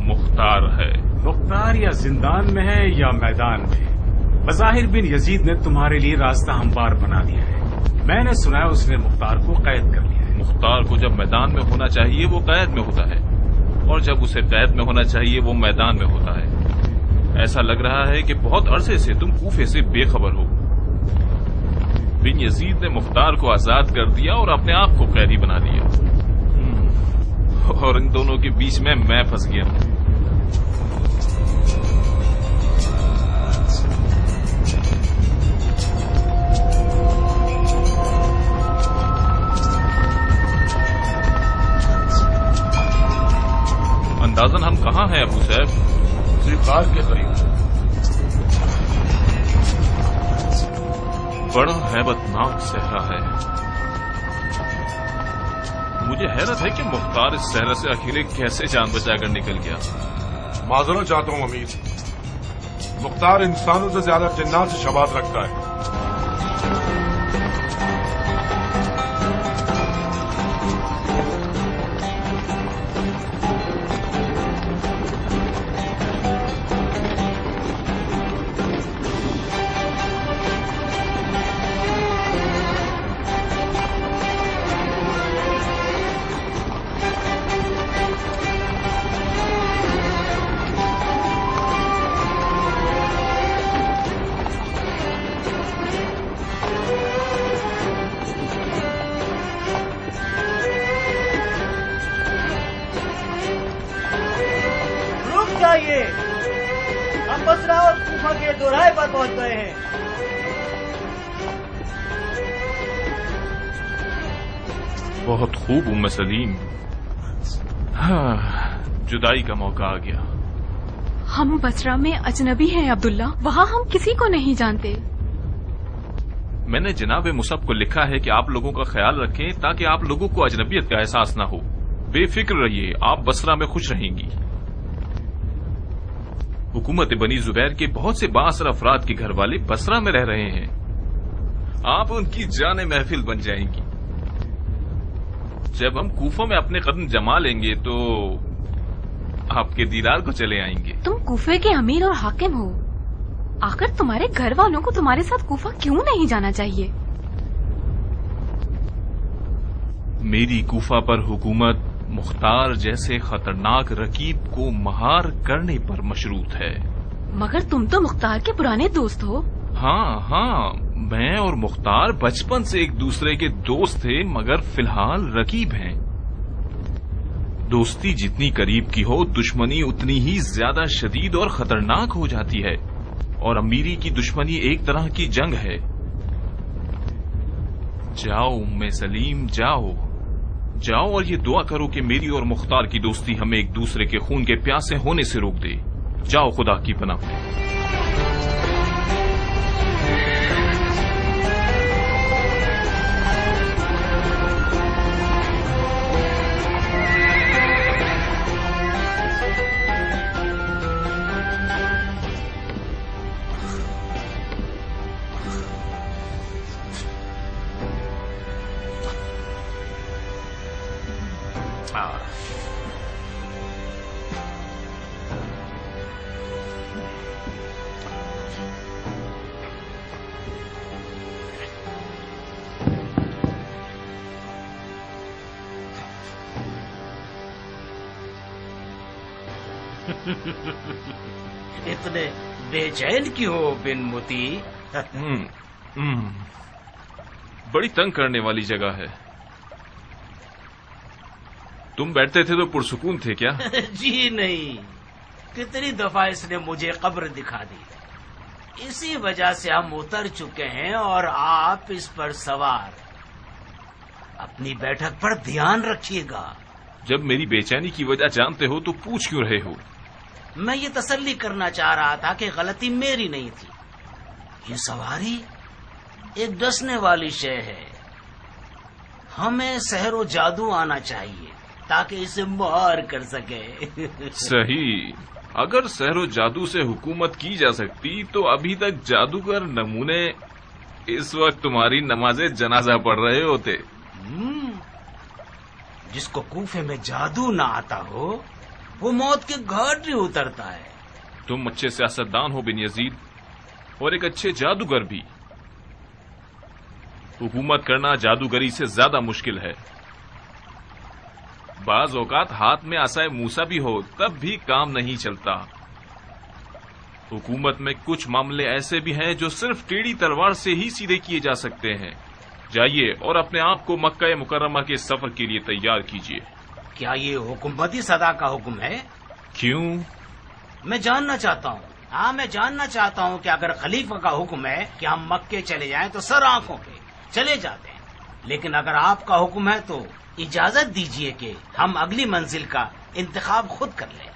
मुख्तार है। मुख्तार या जिंदान में है या मैदान में। बज़ाहिर बिन यजीद ने तुम्हारे लिए रास्ता हमवार बना दिया है। मैंने सुना है उसने मुख्तार को कैद कर लिया है। मुख्तार को जब मैदान में होना चाहिए वो कैद में होता है, और जब उसे कैद में होना चाहिए वो मैदान में होता है। ऐसा लग रहा है कि बहुत अरसे से तुम कूफे से बेखबर हो। बिन यजीद ने मुख्तार को आजाद कर दिया और अपने आप को कैदी बना दिया, और इन दोनों के बीच में मैं फंस गया हूँ। अंदाजन हम कहाँ हैं अबू साहब? श्रीकार के करीब। बड़ा हैबतनाक सहरा है। मुझे हैरत है कि मुख्तार इस सहरा से अकेले कैसे जान बचाकर निकल गया। माजरा चाहता हूँ अमीर, मुख्तार इंसानों से ज्यादा जिन्नात से शबात रखता है। बहुत खूब उम्मे सलीम, हाँ, जुदाई का मौका आ गया। हम बसरा में अजनबी हैं अब्दुल्ला, वहाँ हम किसी को नहीं जानते। मैंने जनाब मुसब को लिखा है कि आप लोगों का ख्याल रखें ताकि आप लोगों को अजनबियत का एहसास ना हो। बेफिक्र रहिए, आप बसरा में खुश रहेंगी। हुकूमत बनी जुबैर के बहुत से बासर अफराद के घर वाले बसरा में रह रहे हैं, आप उनकी जाने महफिल बन जाएंगी। जब हम कूफा में अपने कदम जमा लेंगे तो आपके दीदार को चले आएंगे। तुम कूफे के अमीर और हाकिम हो, आखिर तुम्हारे घर वालों को तुम्हारे साथ कूफा क्यों नहीं जाना चाहिए? मेरी कूफा पर हुकूमत मुख्तार जैसे खतरनाक रकीब को महार करने पर मशरूत है। मगर तुम तो मुख्तार के पुराने दोस्त हो। हाँ हाँ, मैं और मुख्तार बचपन से एक दूसरे के दोस्त थे, मगर फिलहाल रकीब हैं। दोस्ती जितनी करीब की हो, दुश्मनी उतनी ही ज्यादा शदीद और खतरनाक हो जाती है, और अमीरी की दुश्मनी एक तरह की जंग है। जाओ उम्मे सलीम, जाओ जाओ, और ये दुआ करो कि मेरी और मुख्तार की दोस्ती हमें एक दूसरे के खून के प्यासे होने से रोक दे। जाओ, खुदा की पनाह में। इतने बेचैन क्यों हो बिन मोती? बड़ी तंग करने वाली जगह है। तुम बैठते थे तो पुरसुकून थे क्या? जी नहीं, कितनी दफा इसने मुझे कब्र दिखा दी, इसी वजह से हम उतर चुके हैं और आप इस पर सवार। अपनी बैठक पर ध्यान रखिएगा। जब मेरी बेचैनी की वजह जानते हो तो पूछ क्यों रहे हो? मैं ये तसल्ली करना चाह रहा था कि गलती मेरी नहीं थी। ये सवारी एक डसने वाली शय है, हमें सहर व जादू आना चाहिए ताकि इसे मार कर सके। सही, अगर सहर व जादू से हुकूमत की जा सकती तो अभी तक जादूगर नमूने इस वक्त तुम्हारी नमाजे जनाजा पढ़ रहे होते। जिसको कूफे में जादू ना आता हो वो मौत के घाट नहीं उतरता है। तुम अच्छे सियासतदान हो बिन यजीद और एक अच्छे जादूगर भी। हुकूमत करना जादूगरी से ज्यादा मुश्किल है। बाज औकात हाथ में आसाए मूसा भी हो तब भी काम नहीं चलता। हुकूमत में कुछ मामले ऐसे भी हैं जो सिर्फ टेढ़ी तलवार से ही सीधे किए जा सकते हैं। जाइए और अपने आप को मक्का मुकर्रमा के सफर के लिए तैयार कीजिए। क्या ये हुकूमती सदा का हुक्म है? क्यों? मैं जानना चाहता हूँ। हाँ, मैं जानना चाहता हूँ कि अगर खलीफा का हुक्म है कि हम मक्के चले जाएं तो सर आंखों पे चले जाते हैं, लेकिन अगर आपका हुक्म है तो इजाजत दीजिए कि हम अगली मंजिल का इंतखाब खुद कर लें।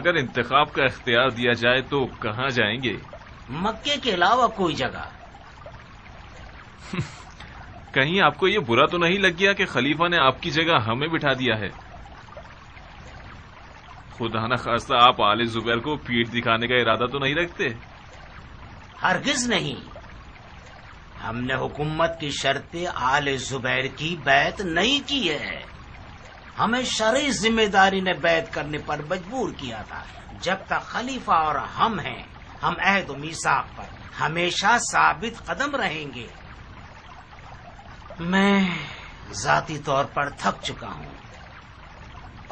अगर इंतखाब का इख्तियार दिया जाए तो कहाँ जाएंगे? मक्के के अलावा कोई जगह। कहीं आपको ये बुरा तो नहीं लग गया कि खलीफा ने आपकी जगह हमें बिठा दिया है? खुदा न खास्ता आप आले जुबैर को पीठ दिखाने का इरादा तो नहीं रखते? हरगिज नहीं। हमने हुकूमत की शर्तें आले जुबैर की बैत नहीं की है। हमें शरई जिम्मेदारी ने बैत करने पर मजबूर किया था। जब तक खलीफा और हम हैं, हम अहद व मीसाक पर हमेशा साबित कदम रहेंगे। मैं जाती तौर पर थक चुका हूँ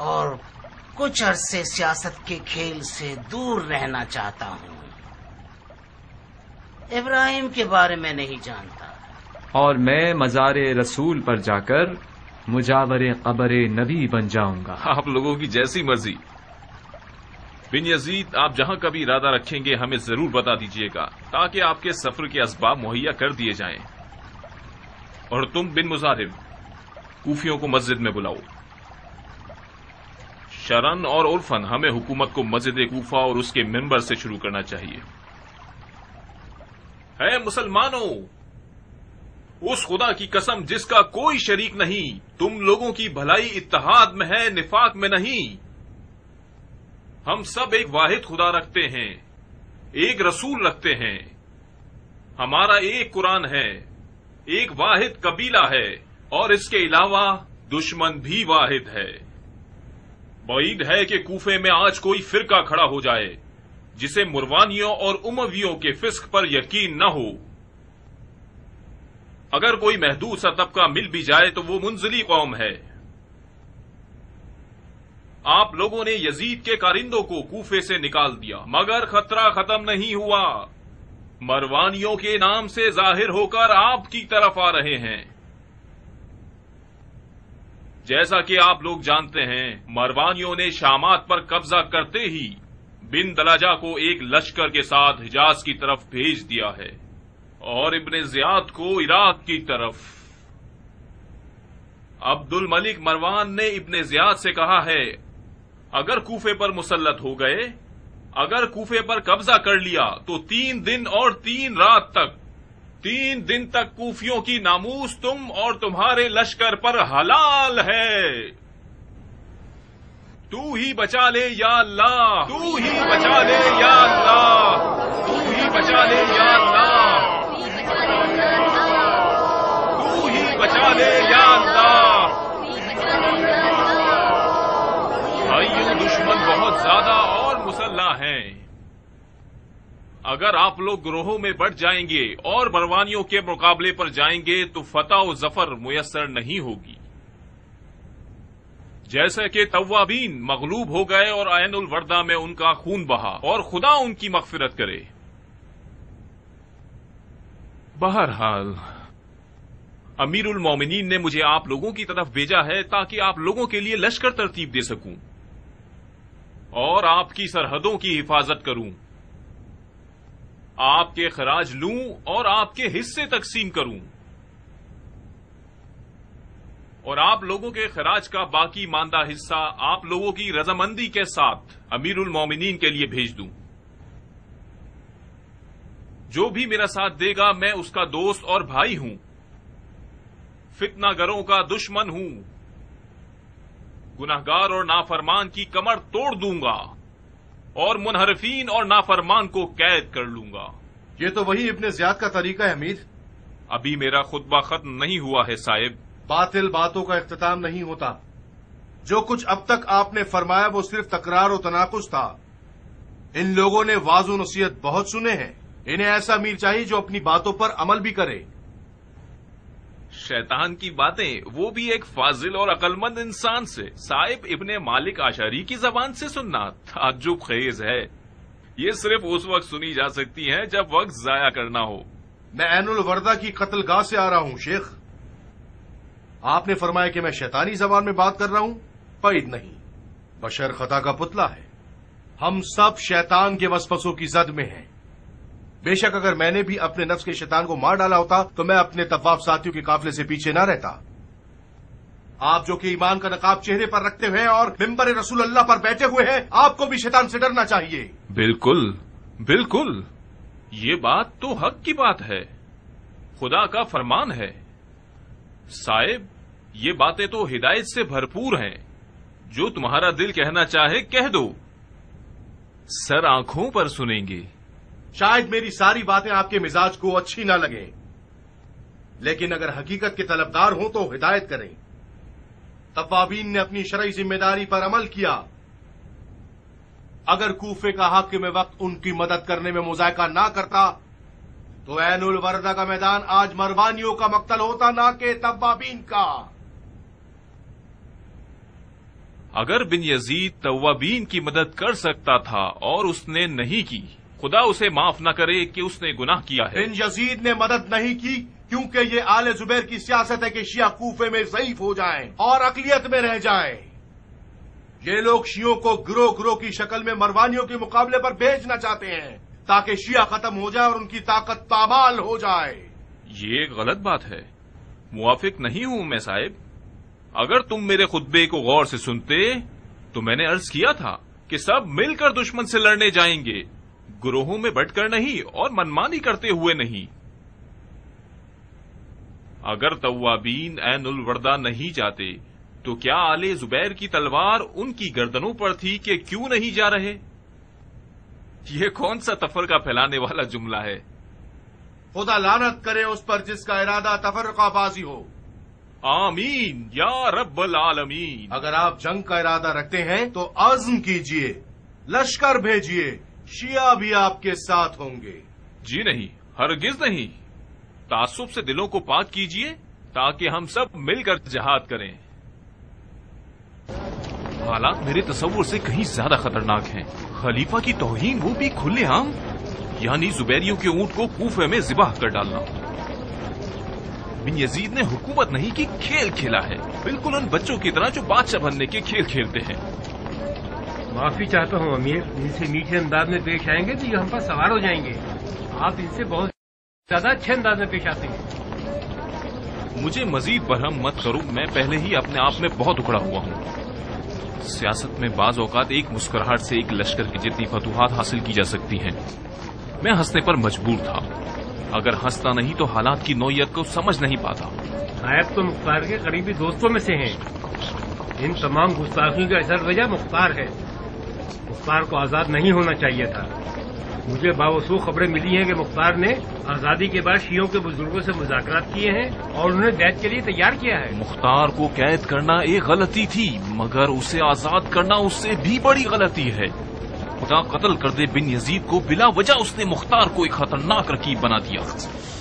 और कुछ अरसे सियासत के खेल से दूर रहना चाहता हूँ। इब्राहिम के बारे में नहीं जानता। और मैं मज़ारे रसूल पर जाकर मुजावरे कब्रे नबी बन जाऊंगा। आप लोगों की जैसी मर्जी। बिन यजीद, आप जहाँ का भी इरादा रखेंगे हमें जरूर बता दीजिएगा ताकि आपके सफर के असबाब मुहैया कर दिए जाएं। और तुम बिन मुजाहिब, कूफियों को मस्जिद में बुलाओ। शरन और उर्फन हमें हुकूमत को मस्जिद कूफा और उसके मेंबर से शुरू करना चाहिए। है मुसलमानों, उस खुदा की कसम जिसका कोई शरीक नहीं, तुम लोगों की भलाई इत्तेहाद में है, निफाक में नहीं। हम सब एक वाहिद खुदा रखते हैं, एक रसूल रखते हैं, हमारा एक कुरान है, एक वाहिद कबीला है और इसके अलावा दुश्मन भी वाहिद है। बईद है कि कूफे में आज कोई फिरका खड़ा हो जाए जिसे मुरवानियों और उमवियों के फिस्क पर यकीन न हो। अगर कोई महदूद सा तबका मिल भी जाए तो वो मुंजली कौम है। आप लोगों ने यजीद के कारिंदों को कूफे से निकाल दिया, मगर खतरा खत्म नहीं हुआ। मरवानियों के नाम से जाहिर होकर आपकी तरफ आ रहे हैं। जैसा कि आप लोग जानते हैं, मरवानियों ने शामात पर कब्जा करते ही बिन दलाजा को एक लश्कर के साथ हिजाज की तरफ भेज दिया है और इब्ने ज़ियाद को इराक की तरफ। अब्दुल मलिक मरवान ने इब्ने ज़ियाद से कहा है, अगर कूफे पर मुसल्लत हो गए, अगर कूफे पर कब्जा कर लिया तो तीन दिन और तीन रात तक, तीन दिन तक कूफियों की नामूस तुम और तुम्हारे लश्कर पर हलाल है। तू ही बचा ले या अल्लाह, तू ही बचा ले या अल्लाह, तू ही बचा ले या अल्लाह, तू ही बचा ले या अल्लाह। भाइयों, दुश्मन बहुत ज्यादा मुसल्ला हैं। अगर आप लोग ग्रोहों में बढ़ जाएंगे और बरवानियों के मुकाबले पर जाएंगे तो फतह और जफर मुयस्सर नहीं होगी। जैसे कि तव्वाबीन मगलूब हो गए और आयन उल वर्दा में उनका खून बहा और खुदा उनकी मगफिरत करे। बहरहाल अमीरुल मोमिनीन ने मुझे आप लोगों की तरफ भेजा है ताकि आप लोगों के लिए लश्कर तरतीब दे सकूं और आपकी सरहदों की हिफाजत करूं, आपके खराज लूं और आपके हिस्से तकसीम करूं और आप लोगों के खराज का बाकी मांदा हिस्सा आप लोगों की रजामंदी के साथ अमीरुल मोमिनीन के लिए भेज दूं। जो भी मेरा साथ देगा मैं उसका दोस्त और भाई हूं, फितनागरों का दुश्मन हूं, गुनाहगार और नाफरमान की कमर तोड़ दूंगा और मुनहरफीन और नाफरमान को कैद कर लूंगा। ये तो वही इब्ने ज़ियाद का तरीका है हमीद। अभी मेरा खुतबा खत्म नहीं हुआ है साहिब। बातिल बातों का इख्तिताम नहीं होता। जो कुछ अब तक आपने फरमाया वो सिर्फ तकरार और तनाकुस था। इन लोगों ने वाज़ो नसीहत बहुत सुने हैं, इन्हें ऐसा अमीर चाहिए जो अपनी बातों पर अमल भी करे। शैतान की बातें वो भी एक फाजिल और अक्लमंद इंसान से साहिब इब्ने मालिक आशारी की जबान से सुनना ताज्जुब खेज है। ये सिर्फ उस वक्त सुनी जा सकती है जब वक्त जाया करना हो। मैं ऐनुल वर्दा की कत्लगाह से आ रहा हूँ शेख। आपने फरमाया कि मैं शैतानी जबान में बात कर रहा हूँ। पैद नहीं, बशर खता का पुतला है। हम सब शैतान के वसवसों की जद में हैं। बेशक अगर मैंने भी अपने नफ्स के शैतान को मार डाला होता तो मैं अपने तवाफ साथियों के काफिले से पीछे ना रहता। आप जो कि ईमान का नकाब चेहरे पर रखते हुए और मिंबर रसूल अल्लाह पर बैठे हुए हैं, आपको भी शैतान से डरना चाहिए। बिल्कुल बिल्कुल, ये बात तो हक की बात है, खुदा का फरमान है। साहिब ये बातें तो हिदायत से भरपूर हैं। जो तुम्हारा दिल कहना चाहे कह दो, सर आंखों पर सुनेंगे। शायद मेरी सारी बातें आपके मिजाज को अच्छी ना लगे, लेकिन अगर हकीकत के तलबदार हों तो हिदायत करें। तवाबीन ने अपनी शरई जिम्मेदारी पर अमल किया। अगर कूफे का हाकिम वक्त उनकी मदद करने में मुजायका ना करता तो ऐनुल वर्दा का मैदान आज मरवानियों का मकतल होता, ना के तवाबीन का। अगर बिन यजीद तवाबीन की मदद कर सकता था और उसने नहीं की, खुदा उसे माफ न करे कि उसने गुनाह किया है। बिन यजीद ने मदद नहीं की क्योंकि ये आले जुबैर की सियासत है कि शिया कूफे में ज़ईफ हो जाएं और अकलियत में रह जाएं। ये लोग शियों को गिरोह गिरोह की शक्ल में मरवानियों के मुकाबले पर भेजना चाहते हैं ताकि शिया खत्म हो जाए और उनकी ताकत ताबाल हो जाए। ये गलत बात है, मुवाफिक नहीं हूँ मैं साहिब। अगर तुम मेरे खुतबे को गौर से सुनते तो मैंने अर्ज किया था कि सब मिलकर दुश्मन से लड़ने जाएंगे, गुरोहों में बटकर नहीं और मनमानी करते हुए नहीं। अगर तवाबीन ऐनुल वर्दा नहीं जाते तो क्या आले जुबैर की तलवार उनकी गर्दनों पर थी कि क्यों नहीं जा रहे? यह कौन सा तफरका फैलाने वाला जुमला है? खुदा लानत करे उस पर जिसका इरादा तफरकाबाजी हो। आमीन या रब्बल आलमीन। अगर आप जंग का इरादा रखते हैं तो अज़्म कीजिए, लश्कर भेजिए, शिया भी आपके साथ होंगे। जी नहीं, हरगिज नहीं। तासुब से दिलों को पाक कीजिए ताकि हम सब मिलकर जहाद करें। हालात मेरे तसव्वुर से कहीं ज्यादा खतरनाक हैं। खलीफा की तौहीन, वो भी खुलेआम, यानी जुबैरियों के ऊंट को कूफे में जिबाह कर डालना। बिन यजीद ने हुकूमत नहीं की, खेल खेला है, बिल्कुल उन बच्चों की तरह जो बादशाह बनने के खेल खेलते हैं। माफी चाहता हूँ अमीर, इनसे मीठे अंदाज में पेश आएंगे तो ये हम पर सवार हो जाएंगे। आप इनसे बहुत ज्यादा अच्छे अंदाज में पेश आते हैं। मुझे मजीद बरहम मत करो, मैं पहले ही अपने आप में बहुत उखड़ा हुआ हूँ। सियासत में बाज औकात एक मुस्कुराहट से एक लश्कर की जितनी फतूहात हासिल की जा सकती हैं। मैं हंसने पर मजबूर था, अगर हंसता नहीं तो हालात की नौयत को समझ नहीं पाता। साहब तो मुख्तार के करीबी दोस्तों में से हैं। इन तमाम गुस्ताखियों की असल वजह मुख्तार है। मुख्तार को आज़ाद नहीं होना चाहिए था। मुझे बावसूख खबरें मिली हैं कि मुख्तार ने आज़ादी के बाद शियों के बुजुर्गों से मुज़ाकरात किए हैं और उन्हें कैद के लिए तैयार किया है। मुख्तार को कैद करना एक गलती थी, मगर उसे आज़ाद करना उससे भी बड़ी गलती है। खुदा कत्ल कर दे बिन यजीद को, बिला वजह उसने मुख्तार को एक खतरनाक रकीब बना दिया।